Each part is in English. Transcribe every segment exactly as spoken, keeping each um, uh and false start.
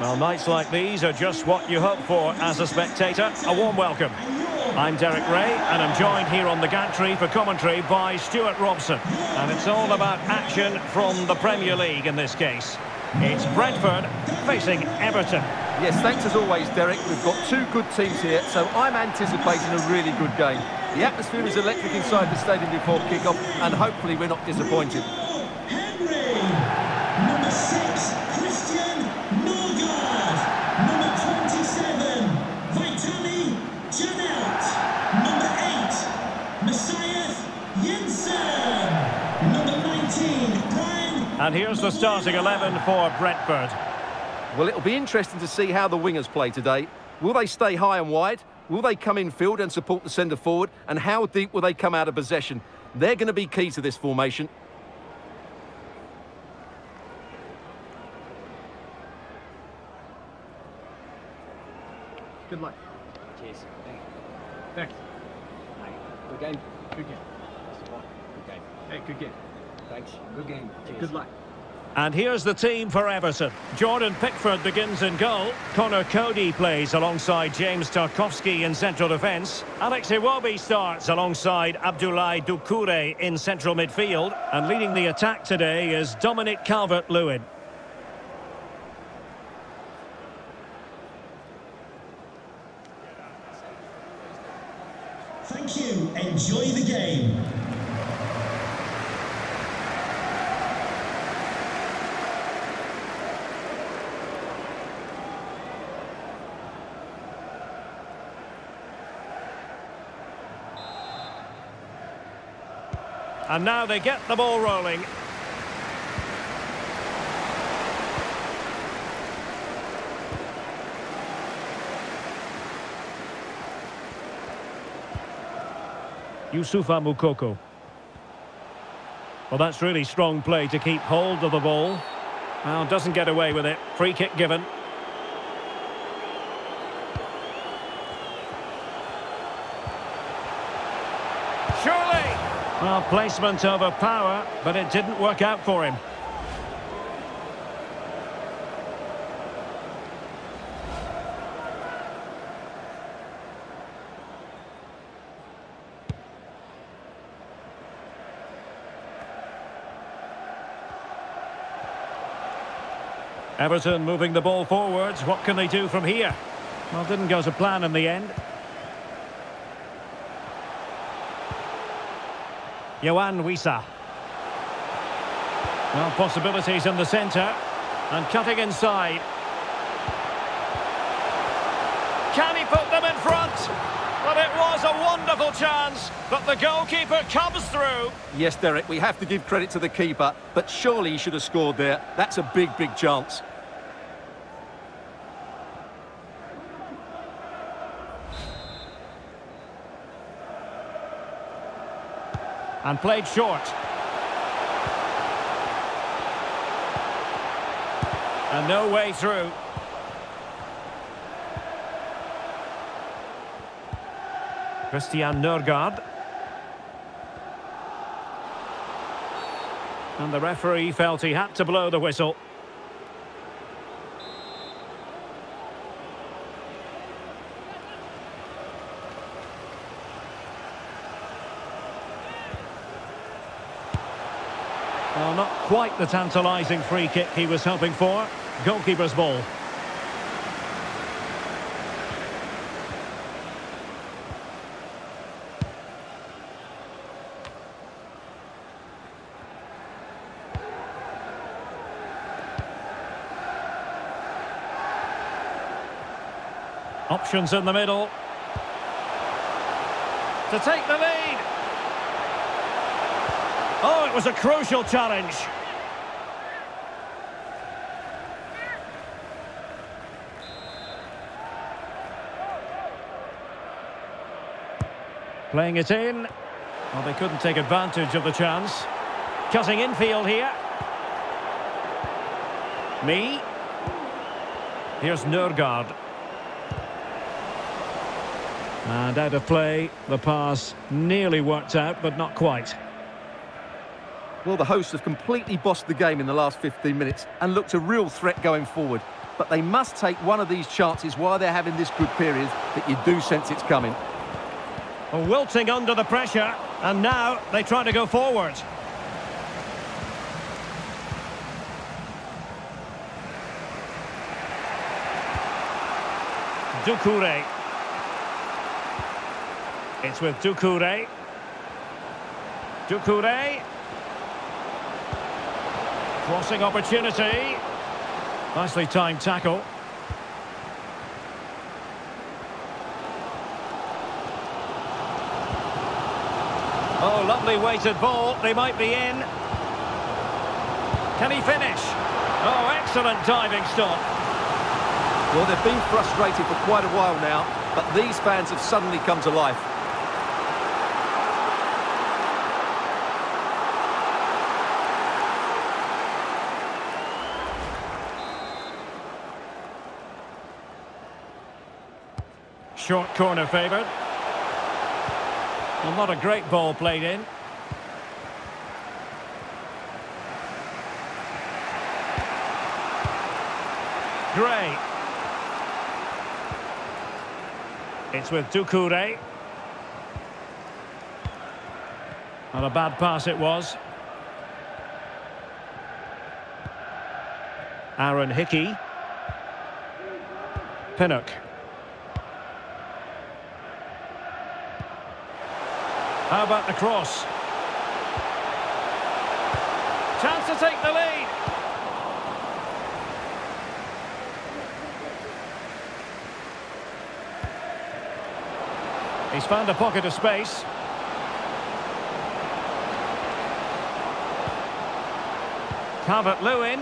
Well, nights like these are just what you hope for as a spectator. A warm welcome. I'm Derek Ray, and I'm joined here on the gantry for commentary by Stuart Robson. And it's all about action from the Premier League in this case. It's Brentford facing Everton. Yes, thanks as always, Derek. We've got two good teams here, so I'm anticipating a really good game. The atmosphere is electric inside the stadium before kickoff, and hopefully we're not disappointed. Henry, number six, Christian Nørgaard, number twenty-seven, Vitali Janelt, number eight, Messiah Jensen, number nineteen, Brian. And here's the starting eleven for Brentford. Well, it'll be interesting to see how the wingers play today. Will they stay high and wide? Will they come in field and support the centre forward? And how deep will they come out of possession? They're going to be key to this formation. Good luck. Cheers. Thank you. Thanks. Hey, good game. Good game. Good game. Hey, good game. Thanks. Good game. Cheers. Good luck. And here's the team for Everton. Jordan Pickford begins in goal. Connor Cody plays alongside James Tarkowski in central defence. Alex Iwobi starts alongside Abdoulaye Doucouré in central midfield. And leading the attack today is Dominic Calvert-Lewin. Thank you. Enjoy the game. And now they get the ball rolling. Yusufa Moukoko. Well, that's really strong play to keep hold of the ball. Well, doesn't get away with it. Free kick given. Surely! Well, placement over power, but it didn't work out for him. Everton moving the ball forwards. What can they do from here? Well, didn't go to plan in the end. Johan Wiesa. Well, possibilities in the centre. And cutting inside. Can he put them in front? But it was a wonderful chance, but the goalkeeper comes through. Yes, Derek, we have to give credit to the keeper, but surely he should have scored there. That's a big, big chance. And played short. And no way through. Christian Nørgaard. And the referee felt he had to blow the whistle. Well, not quite the tantalising free kick he was hoping for. Goalkeeper's ball. Options in the middle. To take the lead. Oh, it was a crucial challenge. Playing it in. Well, they couldn't take advantage of the chance. Cutting infield here. Me. Here's Nørgaard. And out of play, the pass nearly worked out, but not quite. Well, the hosts have completely bossed the game in the last fifteen minutes and looked a real threat going forward. But they must take one of these chances while they're having this good period, that you do sense it's coming. Well, wilting under the pressure, and now they try to go forward. Doucouré. It's with Doucouré. Doucouré. Crossing opportunity. Nicely timed tackle. Oh, lovely weighted ball. They might be in. Can he finish? Oh, excellent diving stop. Well, they've been frustrated for quite a while now, but these fans have suddenly come to life. Short corner favoured. Well, not a great ball played in. Gray. It's with Doucouré. Not a bad pass it was. Aaron Hickey. Pinnock. How about the cross? Chance to take the lead. He's found a pocket of space. Calvert-Lewin.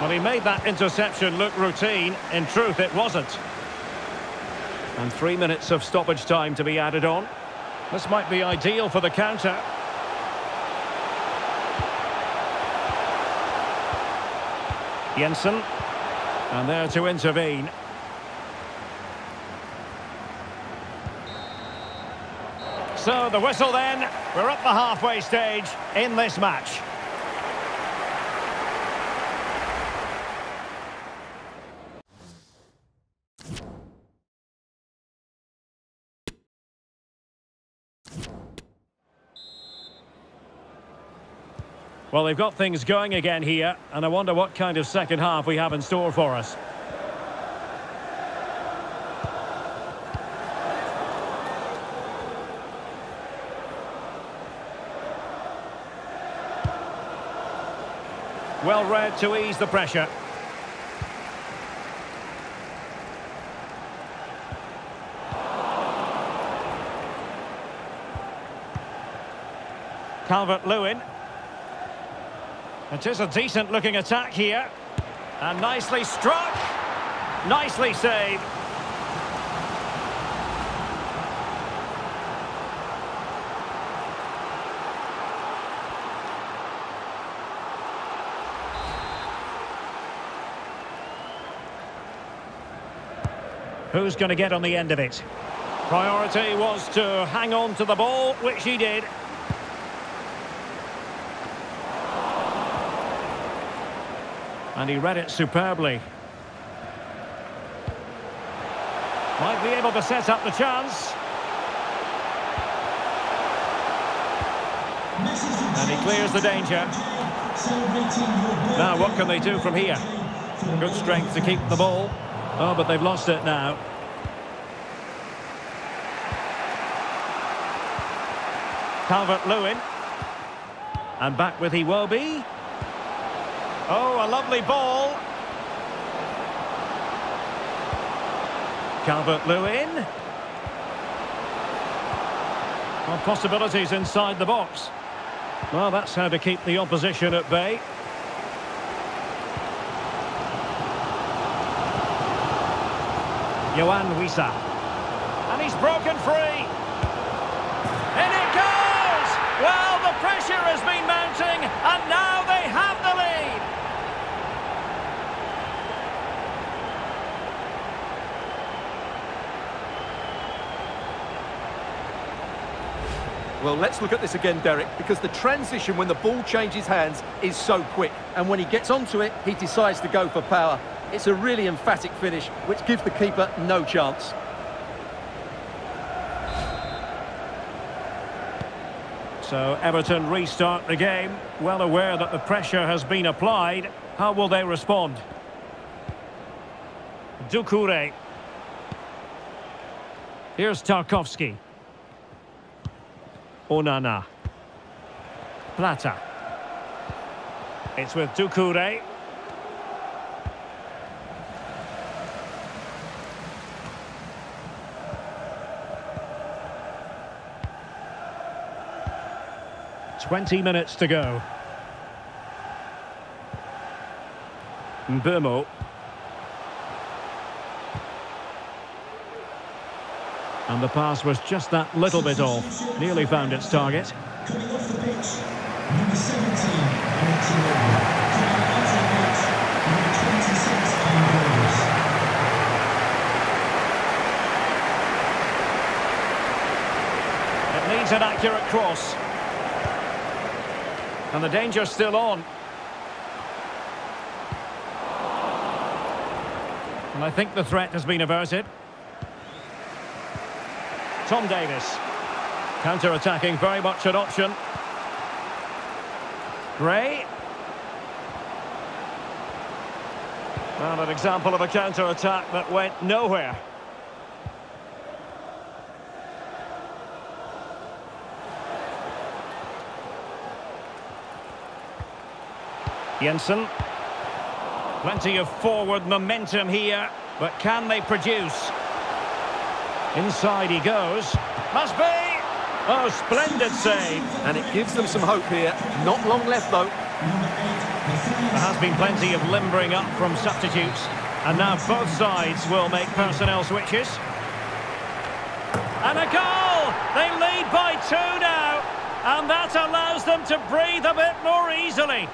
Well, he made that interception look routine. In truth, it wasn't. And three minutes of stoppage time to be added on. This might be ideal for the counter. Jensen. And there to intervene. So the whistle then. We're up the halfway stage in this match. Well, they've got things going again here, and I wonder what kind of second half we have in store for us. Well read to ease the pressure. Calvert-Lewin. It is a decent-looking attack here. And nicely struck. Nicely saved. Who's going to get on the end of it? Priority was to hang on to the ball, which he did. And he read it superbly. Might be able to set up the chance. And he clears the danger. Now, what can they do from here? Good strength to keep the ball. Oh, but they've lost it now. Calvert-Lewin. And back with Iwobi. Oh, a lovely ball. Calvert-Lewin. Well, possibilities inside the box. Well, that's how to keep the opposition at bay. Johan Wiesa. And he's broken free. In it goes! Well, the pressure has been mounting, and now they have the lead. Well, let's look at this again, Derek, because the transition when the ball changes hands is so quick. And when he gets onto it, he decides to go for power. It's a really emphatic finish, which gives the keeper no chance. So Everton restart the game, well aware that the pressure has been applied. How will they respond? Doucouré. Here's Tarkowski. Onana. Plata. It's with Doucouré. twenty minutes to go. Mbemot. And the pass was just that little bit off. Nearly found its target. Coming off the pitch, number seventeen, number twenty-six, it needs an accurate cross. And the danger's still on. And I think the threat has been averted. Tom Davis. Counter-attacking, very much an option. Gray. Well, an example of a counter-attack that went nowhere. Jensen. Plenty of forward momentum here, but can they produce? Inside he goes. Must be! Oh, splendid save! And it gives them some hope here. Not long left, though. There has been plenty of limbering up from substitutes. And now both sides will make personnel switches. And a goal! They lead by two now! And that allows them to breathe a bit more easily.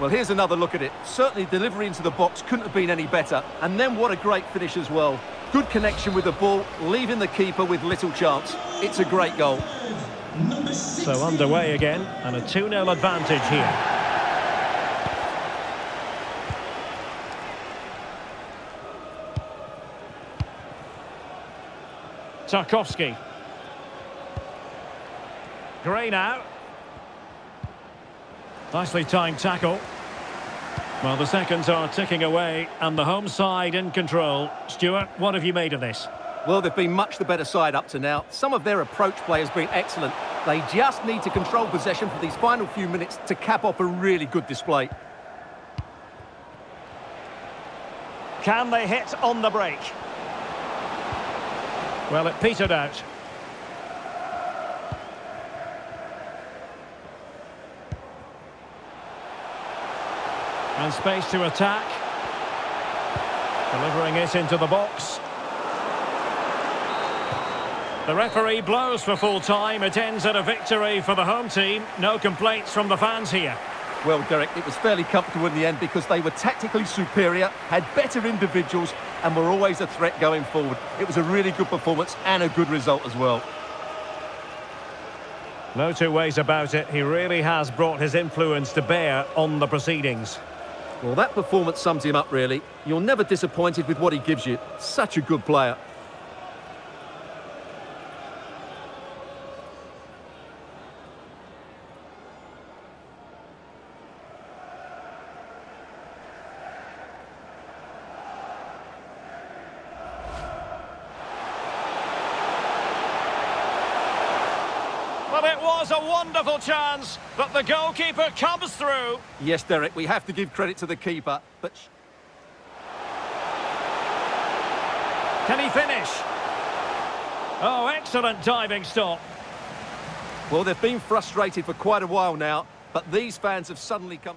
Well, here's another look at it. Certainly delivery into the box couldn't have been any better. And then what a great finish as well. Good connection with the ball, leaving the keeper with little chance. It's a great goal. So underway again, and a two nil advantage here. Tarkowski. Gray now. Nicely timed tackle. Well, the seconds are ticking away, and the home side in control. Stuart, what have you made of this? Well, they've been much the better side up to now. Some of their approach play has been excellent. They just need to control possession for these final few minutes to cap off a really good display. Can they hit on the break? Well, it petered out. And space to attack. Delivering it into the box. The referee blows for full time. It ends at a victory for the home team. No complaints from the fans here. Well, Derek, it was fairly comfortable in the end because they were tactically superior, had better individuals, and were always a threat going forward. It was a really good performance and a good result as well. No two ways about it. He really has brought his influence to bear on the proceedings. Well, that performance sums him up, really. You're never disappointed with what he gives you. Such a good player. Well, it was a wonderful chance, but the goalkeeper comes through. Yes, Derek, we have to give credit to the keeper, but... Can he finish? Oh, excellent diving stop. Well, they've been frustrated for quite a while now, but these fans have suddenly come...